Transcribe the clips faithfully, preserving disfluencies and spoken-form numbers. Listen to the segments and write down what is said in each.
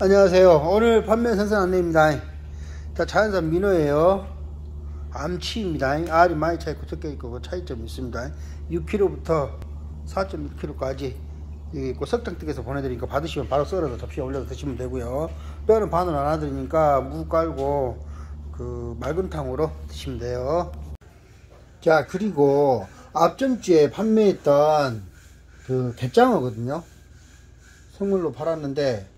안녕하세요. 오늘 판매 선선 안내입니다. 자, 자연산 민어예요. 암치입니다. 알이 많이 차있고 적혀 있고 차이점이 있습니다. 육 킬로그램부터 사 점 일 킬로그램까지 여기 있고 석장뜨개서 보내드리니까 받으시면 바로 썰어서 접시에 올려서 드시면 되고요. 뼈는 반을 나눠드리니까 무 깔고 그 맑은탕으로 드시면 돼요. 자, 그리고 앞전주에 판매했던 그 갯장어거든요. 선물로 팔았는데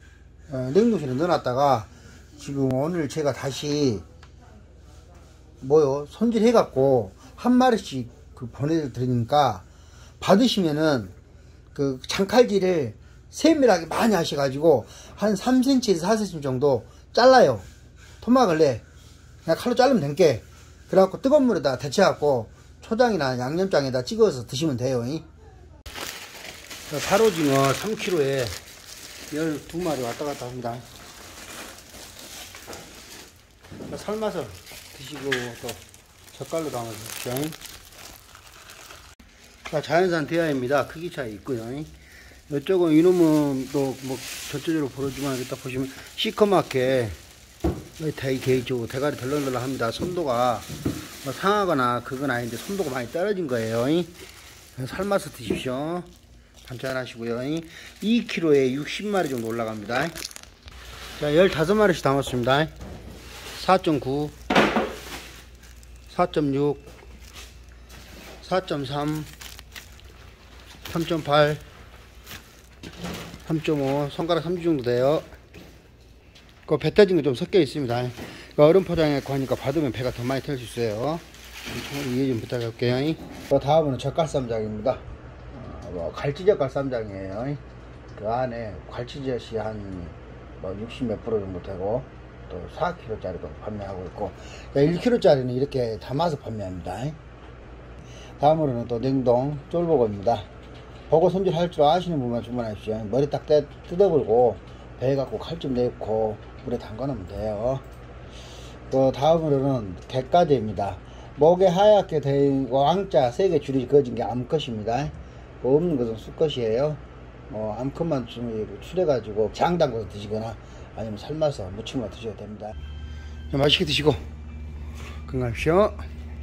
어, 냉동실에 넣어놨다가 지금 오늘 제가 다시 뭐요 손질해갖고 한 마리씩 그 보내드리니까 받으시면은 그 장칼질을 세밀하게 많이 하셔가지고 한 삼 센티미터에서 사 센티미터 정도 잘라요. 토막을래 그냥 칼로 자르면 된게. 그래갖고 뜨거운 물에다 데쳐갖고 초장이나 양념장에다 찍어서 드시면 돼요. 살오징어 삼 킬로그램에 열두 마리 왔다갔다 합니다. 삶아서 드시고 또 젓갈로 담아 주십시오. 자연산 대야입니다. 크기 차이 있고요. 이쪽은 이놈은 또 뭐 전체적으로 보여주면 이따 보시면 시커멓게 대이 개이쪽으로 대가리 덜렁덜렁 합니다. 선도가 뭐 상하거나 그건 아닌데 선도가 많이 떨어진 거예요. 삶아서 드십시오. 반찬하시고요. 이 킬로그램에 육십 마리 정도 올라갑니다. 자, 열다섯 마리씩 담았습니다. 사 점 구, 사 점 육, 사 점 삼, 삼 점 팔, 삼 점 오, 손가락 삼 주 정도 돼요. 그 배 터진 거 좀 섞여 있습니다. 얼음 포장에 하니까 받으면 배가 더 많이 털 수 있어요. 이해 좀 부탁할게요. 다음은 젓갈 쌈장입니다. 뭐 갈치젓갈 쌈장이에요. 그 안에 갈치젓이 한 뭐 육십 몇 프로 정도 되고 또 사 킬로그램짜리도 판매하고 있고 일 킬로그램짜리는 이렇게 담아서 판매합니다. 다음으로는 또 냉동 쫄보거입니다. 보고 손질할 줄 아시는 분만 주문하십시오. 머리 딱 뜯어버리고 배 갖고 칼 좀 내고 물에 담가놓으면 돼요. 또 다음으로는 갯가재입니다. 목에 하얗게 된 왕자 세게 줄이 그어진 게 암컷입니다. 없는 것은 수컷이에요. 어, 암컷만 추려가지고 장 담궈서 드시거나 아니면 삶아서 무침으로 드셔도 됩니다. 맛있게 드시고 건강하십시오.